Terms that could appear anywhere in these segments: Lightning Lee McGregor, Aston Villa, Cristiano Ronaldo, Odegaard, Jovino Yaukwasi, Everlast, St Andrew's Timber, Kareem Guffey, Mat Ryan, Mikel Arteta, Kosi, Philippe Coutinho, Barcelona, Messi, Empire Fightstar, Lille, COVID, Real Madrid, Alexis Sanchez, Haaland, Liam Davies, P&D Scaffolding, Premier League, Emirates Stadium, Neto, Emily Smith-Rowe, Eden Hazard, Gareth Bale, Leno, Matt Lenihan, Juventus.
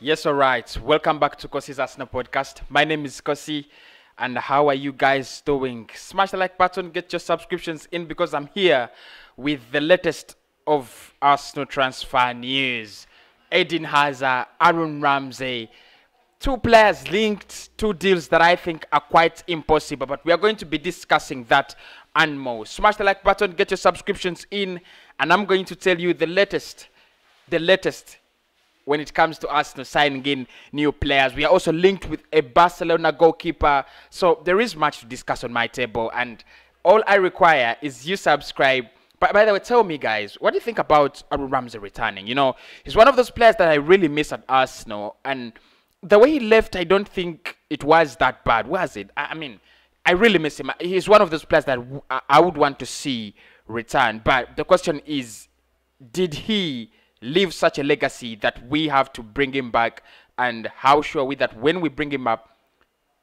Yes, all right. Welcome back to Kosi's Arsenal podcast. My name is Kosi, and how are you guys doing? Smash the like button, get your subscriptions in because I'm here with the latest of Arsenal transfer news. Eden Hazard, Aaron Ramsey, two players linked, two deals that I think are quite impossible, but we are going to be discussing that and more. Smash the like button, get your subscriptions in, and I'm going to tell you the latest. When it comes to Arsenal signing in new players. We are also linked with a Barcelona goalkeeper. So there is much to discuss on my table. And all I require is you subscribe. But by the way, tell me, guys, what do you think about Aaron Ramsey returning? You know, he's one of those players that I really miss at Arsenal. And the way he left, I don't think it was that bad, was it? I mean, I really miss him. He's one of those players that I would want to see return. But the question is, did he leave such a legacy that we have to bring him back? And how sure are we that when we bring him up,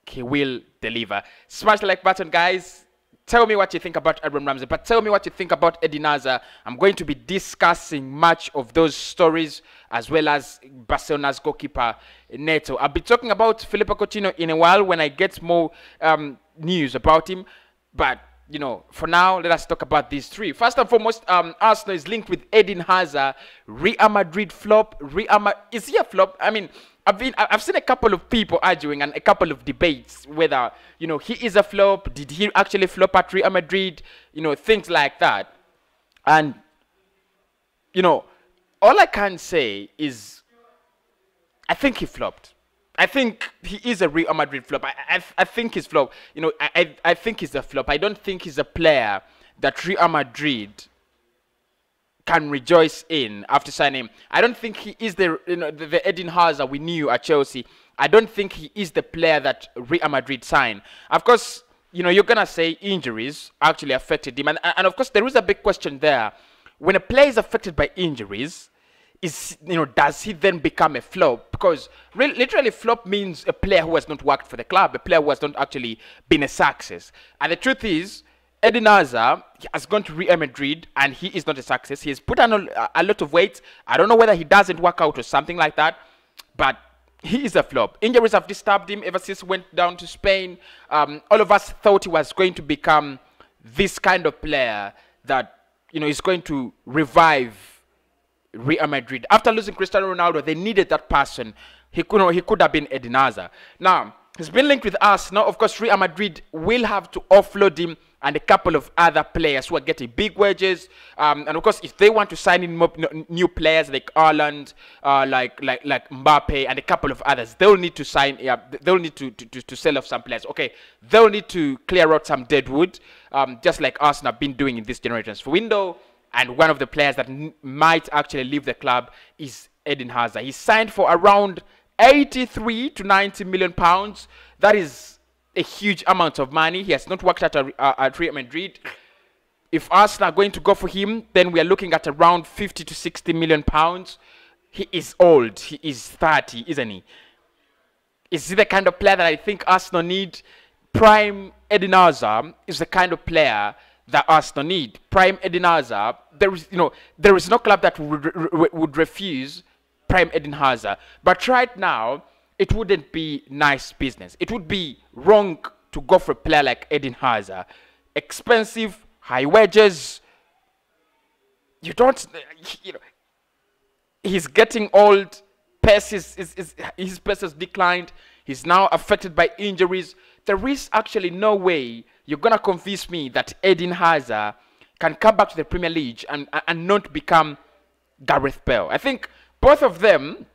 he will deliver? Smash the like button, guys. Tell me what you think about Aaron Ramsey, but tell me what you think about Eden Hazard. I'm going to be discussing much of those stories, as well as Barcelona's goalkeeper, Neto. I'll be talking about Philippe Coutinho in a while when I get more news about him. But, you know, for now, let us talk about these three. First and foremost, Arsenal is linked with Eden Hazard. Real Madrid flop. Is he a flop? I mean, I've seen a couple of people arguing and a couple of debates whether, you know, he is a flop. Did he actually flop at Real Madrid? You know, things like that. And, you know, all I can say is I think he flopped. I think he is a Real Madrid flop. I think he's flop. You know, I think he's a flop. I don't think he's a player that Real Madrid can rejoice in after signing him. I don't think he is the Eden Hazard we knew at Chelsea. I don't think he is the player that Real Madrid signed. Of course, you know, you're going to say injuries actually affected him. And of course, there is a big question there. When a player is affected by injuries, does he then become a flop? Because literally flop means a player who has not worked for the club, a player who has not actually been a success. And the truth is, Eden Hazard has gone to Real Madrid and he is not a success. He has put on a lot of weight. I don't know whether he doesn't work out or something like that, but he is a flop. Injuries have disturbed him ever since he went down to Spain. All of us thought he was going to become this kind of player that, you know, is going to revive Real Madrid. After losing Cristiano Ronaldo, they needed that person. He could have been Eden Hazard. Now, he's been linked with us. Now, of course, Real Madrid will have to offload him and a couple of other players who are getting big wages. And of course, if they want to sign in more, new players like Haaland, like Mbappe, and a couple of others, they'll need to sign. Yeah, they'll need to sell off some players. Okay, they'll need to clear out some deadwood, just like Arsenal have been doing in this generation's window. And one of the players that might actually leave the club is Eden Hazard. He signed for around 83 to 90 million pounds. That is a huge amount of money. He has not worked at Real Madrid. If Arsenal are going to go for him, then we are looking at around 50 to 60 million pounds. He is old. He is 30, isn't he? Is he the kind of player that I think Arsenal need? Prime Eden Hazard is the kind of player that Arsenal need. Prime Eden Hazard. There is no club that would refuse Prime Eden Hazard. But right now, it wouldn't be nice business. It would be wrong to go for a player like Eden Hazard. Expensive, high wages. You don't, you know, he's getting old. Pace is his pace has declined. He's now affected by injuries. There is actually no way you're going to convince me that Eden Hazard can come back to the Premier League and not become Gareth Bale. I think both of them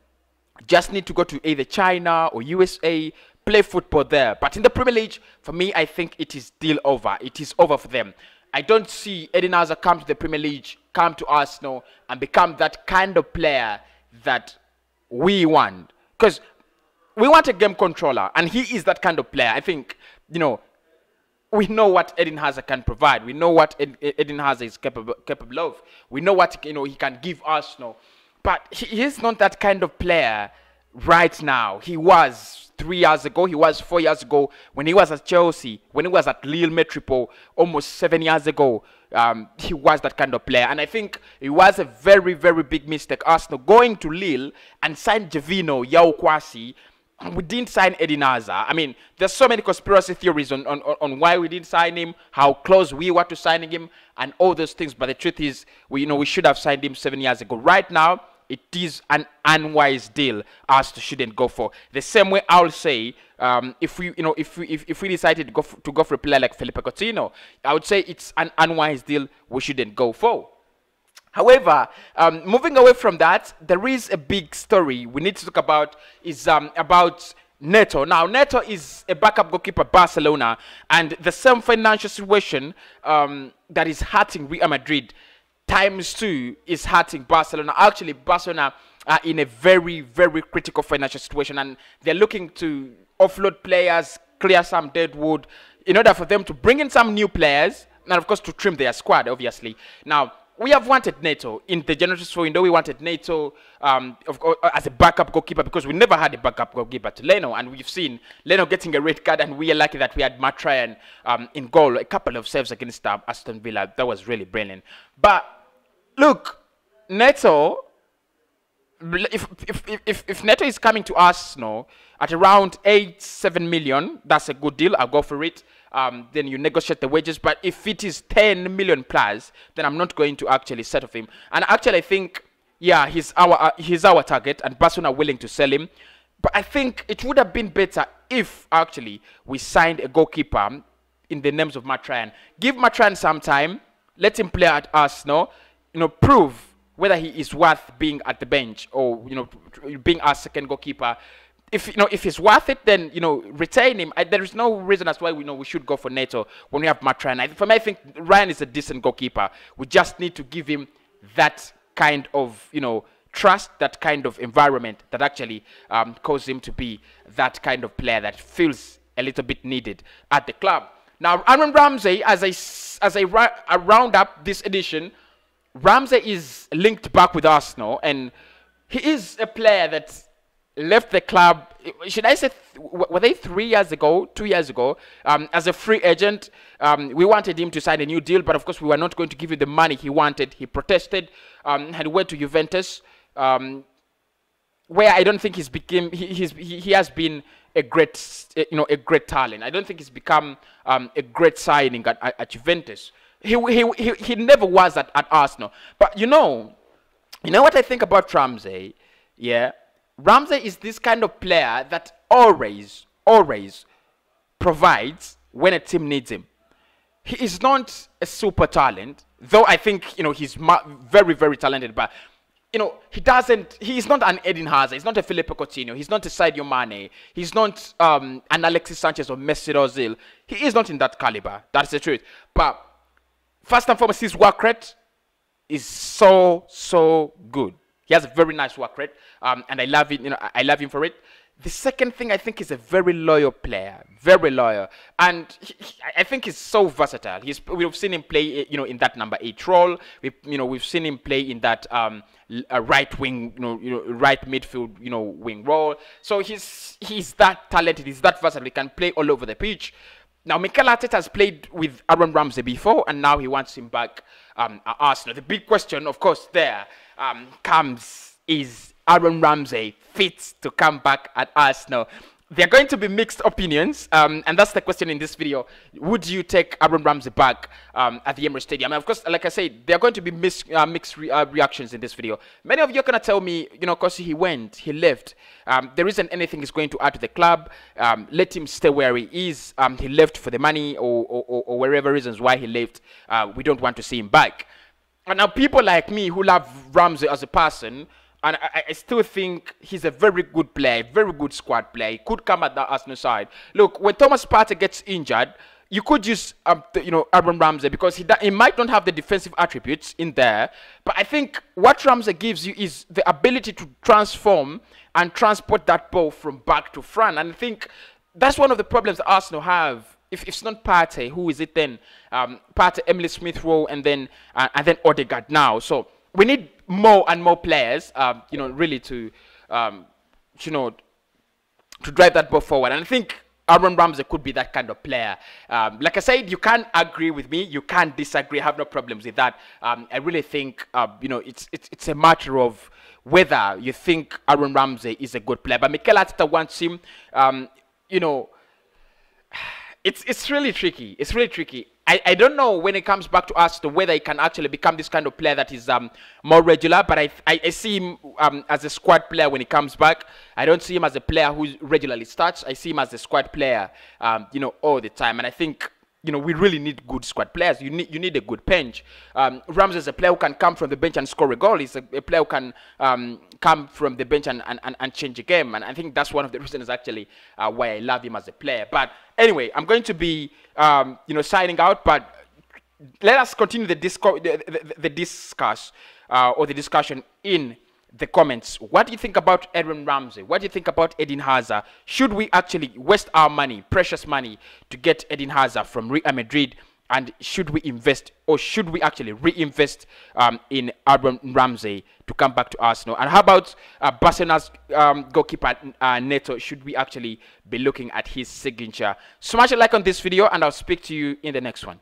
just need to go to either China or USA, play football there. But in the Premier League, for me, I think it is deal over. It is over for them. I don't see Eden Hazard come to the Premier League, come to Arsenal, and become that kind of player that we want. Because we want a game controller, and he is that kind of player. I think, you know, we know what Eden Hazard can provide. We know what Eden Hazard is capable of. We know what, you know, he can give Arsenal. But he is not that kind of player right now. He was 3 years ago, he was 4 years ago, when he was at Chelsea, when he was at Lille Metropole, almost 7 years ago, he was that kind of player. And I think it was a very, very big mistake, Arsenal going to Lille and sign Jovino Yaukwasi. We didn't sign Eden Hazard. I mean, there's so many conspiracy theories on why we didn't sign him, how close we were to signing him, and all those things. But the truth is, we should have signed him 7 years ago. Right now, it is an unwise deal Arsenal shouldn't go for. The same way I'll say, if we decided to go for a player like Philippe Coutinho, I would say it's an unwise deal we shouldn't go for. However, moving away from that, there is a big story we need to talk about, is about Neto. Now, Neto is a backup goalkeeper at Barcelona, and the same financial situation that is hurting Real Madrid ×2 is hurting Barcelona. Actually, Barcelona are in a very, very critical financial situation, and they're looking to offload players, clear some deadwood, in order for them to bring in some new players, and of course to trim their squad, obviously. Now, we have wanted Neto in the general transfer window. We wanted Neto of course, as a backup goalkeeper, because we never had a backup goalkeeper to Leno, and we've seen Leno getting a red card, and we are lucky that we had Mat Ryan in goal, a couple of saves against Aston Villa. That was really brilliant. But look, Neto, if Neto is coming to Arsenal at around 8–7 million, that's a good deal. I'll go for it. Then you negotiate the wages. But if it is 10 million plus, then I'm not going to actually settle for him. And actually, I think, yeah, he's our target, and Barcelona are willing to sell him. But I think it would have been better if actually we signed a goalkeeper in the names of Mat Ryan. Give Mat Ryan some time. Let him play at Arsenal. Prove whether he is worth being at the bench or being our second goalkeeper. If if it's worth it, then retain him. There is no reason as why we should go for Neto when we have Mat Ryan. For me, I think Ryan is a decent goalkeeper. We just need to give him that kind of trust, that kind of environment that actually caused him to be that kind of player that feels a little bit needed at the club. Now, Aaron Ramsey, as I round up this edition, Ramsey is linked back with Arsenal, and he is a player that left the club, should I say, were they 3 years ago, 2 years ago, as a free agent. We wanted him to sign a new deal, but of course we were not going to give him the money he wanted. He protested, had went to Juventus, where I don't think he has been a great, a great talent. I don't think he's become a great signing at Juventus. He never was at Arsenal. But you know what I think about Ramsey, yeah. Ramsey is this kind of player that always provides when a team needs him. He is not a super talent, though I think, he's very, very talented, but, he is not an Eden Hazard, he's not a Philippe Coutinho, he's not a Sadio Mane, he's not an Alexis Sanchez or Messi or Lille. He is not in that caliber, that's the truth. But first and foremost, his work rate is so, so good. He has a very nice work rate, and I love it. I love him for it. The second thing, I think, is a very loyal player, very loyal, and I think he's so versatile. We've seen him play, in that number 8 role. We've seen him play in that right wing, right midfield, wing role. So he's that talented. He's that versatile. He can play all over the pitch. Now, Mikel Arteta has played with Aaron Ramsey before, and now he wants him back at Arsenal. The big question, of course, there comes is Aaron Ramsey fit to come back at Arsenal? There are going to be mixed opinions, and that's the question in this video. Would you take Aaron Ramsey back at the Emirates Stadium? And of course, like I said, there are going to be mixed reactions in this video. Many of you are going to tell me, because he went, he left. There isn't anything he's going to add to the club. Let him stay where he is. He left for the money or wherever reasons why he left. We don't want to see him back. And now people like me who love Ramsey as a person, and I still think he's a very good player, very good squad player. He could come at the Arsenal side. Look, when Thomas Partey gets injured, you could use, Aaron Ramsey, because he might not have the defensive attributes in there. But I think what Ramsey gives you is the ability to transform and transport that ball from back to front. And I think that's one of the problems that Arsenal have. If it's not Partey, who is it then? Partey, Emily Smith-Rowe, and then Odegaard now. So we need more and more players, really you know, to drive that ball forward. And I think Aaron Ramsey could be that kind of player. Like I said, you can't agree with me. You can't disagree. I have no problems with that. I really think, you know, it's a matter of whether you think Aaron Ramsey is a good player. But Mikel Arteta wants him, you know, it's really tricky. It's really tricky. I don't know when it comes back to us to whether he can actually become this kind of player that is more regular. But I see him as a squad player when he comes back. I don't see him as a player who regularly starts. I see him as a squad player, you know, all the time. And I think, you know, we really need good squad players. You need a good bench. Ramsey is a player who can come from the bench and score a goal. He's a player who can come from the bench and change a game. And I think that's one of the reasons actually why I love him as a player. But anyway, I'm going to be, you know, signing out, but let us continue the discussion in the comments. What do you think about Aaron Ramsey? What do you think about Eden Hazard? Should we actually waste our money, precious money, to get Eden Hazard from Real Madrid? And should we invest, or should we actually reinvest in Aaron Ramsey to come back to Arsenal? And how about Barcelona's goalkeeper Neto? Should we actually be looking at his signature? Smash a like on this video, and I'll speak to you in the next one.